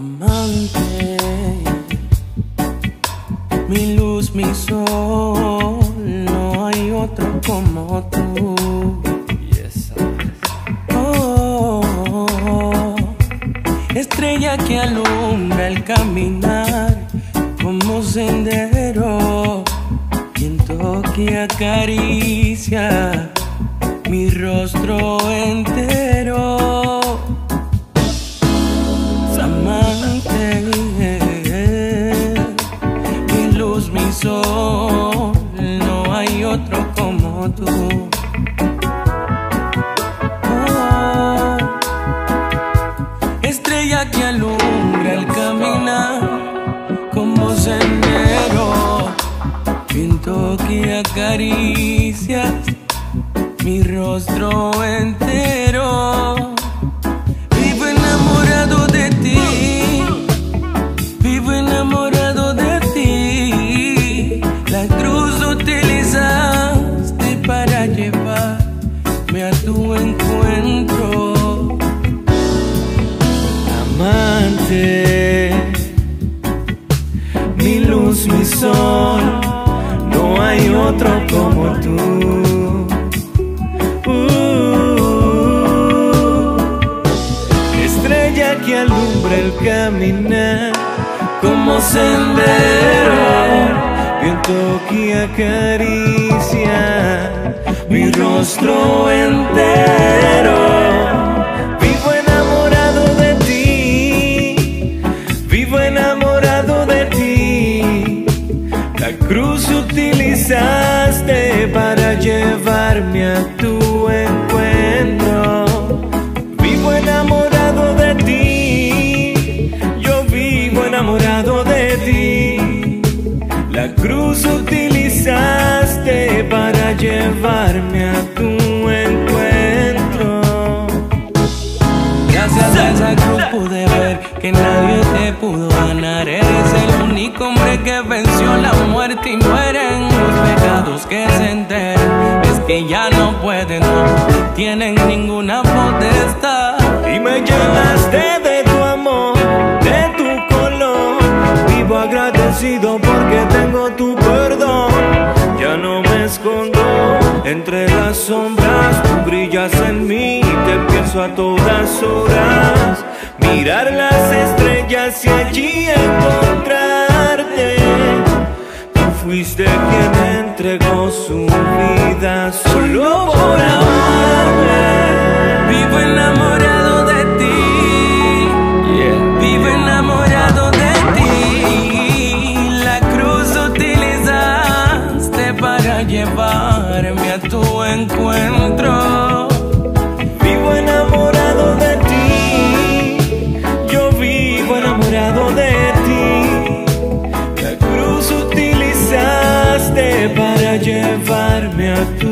Amante, mi luz, mi sol, no hay otro como tú. Oh, estrella que alumbra el caminar como sendero, viento que acaricia mi rostro entero. Amante, mi luz, mi sol, no hay otro como tú. Oh, estrella que alumbra el caminar como sendero, viento que acaricias mi rostro entero. Amante, mi luz, mi sol, no hay otro como tú. Estrella que alumbra el caminar como sendero, viento que acaricia mi rostro entero. Cruz utilizaste para llevarme a tu encuentro. Vivo enamorado de ti, yo vivo enamorado de ti. La cruz utilizaste para llevarme a tu encuentro. Gracias a esa cruz pude ver que nadie te pudo ganar. Eres el único hombre que venció la muerte y mueren los pecados que se enteren. Es que ya no pueden, no tienen ninguna potestad. Y me llenaste de tu amor, de tu color. Vivo agradecido porque tengo tu perdón. Ya no me escondo entre las sombras. Tú brillas en mí y te pienso a todas horas. Mirar las estrellas y allí encontrarte. Tú fuiste quien entregó su vida solo por amarme. Vivo enamorado de ti, vivo enamorado de ti. La cruz utilizaste para llevarme a tu encuentro. Vivo enamorado de ti, para llevarme a tu